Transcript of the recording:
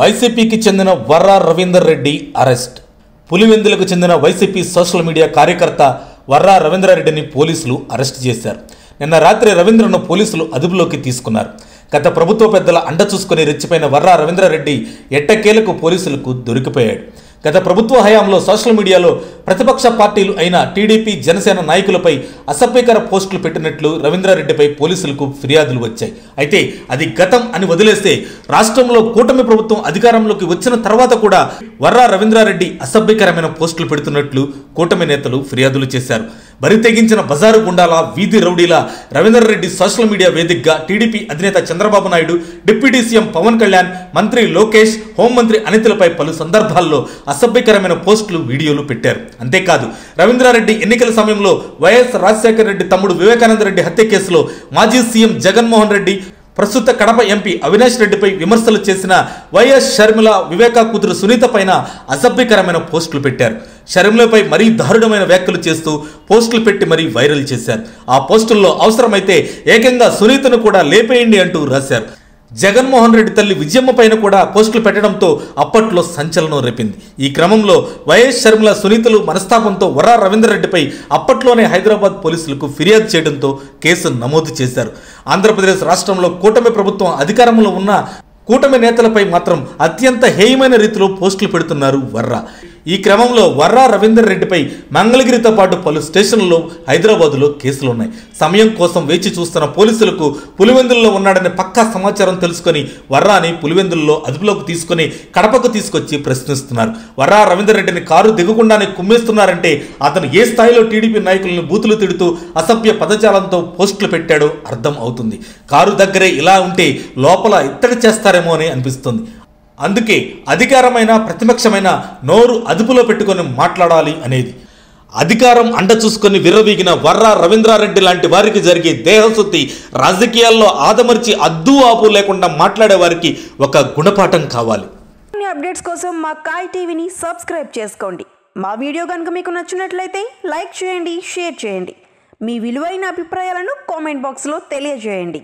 YCP की చెందిన Varra Ravindra Reddy arrest. పులివెందులకు చెందిన వైసీపీ సోషల్ మీడియా కార్యకర్త వర్రా రవీంద్ర రెడ్డిని పోలీసులు అరెస్ట్ చేశారు। నిన్న రాత్రి రవీంద్రను పోలీసులు అదుపులోకి తీసుకున్నారు। గత ప్రభుత్వ పెద్దల అండ చూసుకొని రెచ్చిపోయిన వర్రా రవీంద్ర రెడ్డి ఎట్టకేలకు పోలీసులకు దొరికిపోయాడు। గత ప్రభుత్వ హయాంలో సోషల్ మీడియాలో ప్రతిపక్ష పార్టీలు అయిన టీడీపీ జనసేన నాయకులపై అసభ్యకర పోస్టులు పెట్టినట్లు రవీంద్రారెడ్డిపై పోలీసులకు ఫిర్యాదులు వచ్చాయి। అయితే అది గతం అని వదిలేస్తే రాష్ట్రంలో కూటమి ప్రభుత్వం అధికారంలోకి వచ్చిన తర్వాత కూడా వర్రా రవీంద్రారెడ్డి అసభ్యకరమైన పోస్టులు పెడుతున్నట్లు కూటమి నేతలు ఫిర్యాదులు చేశారు। బరి తెగించిన బజారు గుండాల వీధి రౌడీల రవీంద్రారెడ్డి సోషల్ మీడియా వేదికగా టీడీపీ అధినేత చంద్రబాబు నాయుడు, డిప్యూటీ సీఎం పవన్ కళ్యాణ్, మంత్రి లోకేష్, హోంమంత్రి అనితలపై పలు సందర్భాల్లో అసభ్యకరమైన పోస్టులు వీడియోలు పెట్టారు। అంతేకాదు రవీంద్రారెడ్డి ఎన్నికల సమయంలో వైఎస్ రాజశేఖర రెడ్డి తమ్ముడు వివేకానంద రెడ్డి హత్య కేసులో మాజీ సీఎం జగన్మోహన్ రెడ్డి, ప్రస్తుత కడప ఎంపీ అవినాష్ రెడ్డిపై విమర్శలు చేసిన వైఎస్ షర్మిల, వివేకా కూతురు సునీత పైన అసభ్యకరమైన పోస్టులు పెట్టారు। షర్మిలపై మరీ దారుణమైన వ్యాఖ్యలు చేస్తూ పోస్టులు పెట్టి మరీ వైరల్ చేశారు। ఆ పోస్టుల్లో అవసరమైతే ఏకంగా సునీతను కూడా లేపేయండి అంటూ రాశారు। జగన్మోహన్ రెడ్డి తల్లి విజయమ్మ పైన కూడా పోస్టులు పెట్టడంతో అప్పట్లో సంచలనం రేపింది। ఈ క్రమంలో వైఎస్ షర్మిల, సునీతలు మనస్తాపంతో వర్రా రవీంద్రరెడ్డిపై అప్పట్లోనే హైదరాబాద్ పోలీసులకు ఫిర్యాదు చేయడంతో కేసు నమోదు చేశారు। ఆంధ్రప్రదేశ్ రాష్ట్రంలో కూటమి ప్రభుత్వం అధికారంలో ఉన్న కూటమి నేతలపై మాత్రం అత్యంత హేయమైన రీతిలో పోస్టులు పెడుతున్నారు వర్రా। ఈ క్రమంలో వర్రా రవీంద్ర రెడ్డిపై మంగళగిరితో పాటు పలు స్టేషన్లలో హైదరాబాదులో కేసులున్నాయి। సమయం కోసం వేచి చూస్తున్న పోలీసులకు పులివెందుల్లో ఉన్నాడనే పక్కా సమాచారం తెలుసుకొని వర్రాని పులివెందుల్లో అదుపులోకి తీసుకుని కడపకు తీసుకొచ్చి ప్రశ్నిస్తున్నారు। వర్రా రవీంద్ర రెడ్డిని కారు దిగకుండానే కుమ్మేస్తున్నారంటే అతను ఏ స్థాయిలో టీడీపీ నాయకులను బూతులు తిడుతూ అసభ్య పదజాలంతో పోస్టులు పెట్టాడో అర్థం అవుతుంది। కారు దగ్గరే ఇలా ఉంటే లోపల ఇత్తడి చేస్తారేమో అని అనిపిస్తుంది। అందుకే అధికారమైన ప్రతిపక్షమైన నోరు అదుపులో పెట్టుకొని మాట్లాడాలి అనేది। అధికారం అండ చూసుకొని విర్రవీగిన వర్రా రవీంద్రారెడ్డి లాంటి వారికి జరిగే దేహశుద్ధి రాజకీయాల్లో ఆదమర్చి అద్దు ఆపు లేకుండా మాట్లాడే వారికి ఒక గుణపాఠం కావాలి। అప్డేట్స్ కోసం మా కాయ్ టీవీని సబ్స్క్రైబ్ చేసుకోండి। మా వీడియో కనుక మీకు నచ్చినట్లయితే లైక్ చేయండి, షేర్ చేయండి, మీ విలువైన అభిప్రాయాలను కామెంట్ బాక్స్లో తెలియజేయండి।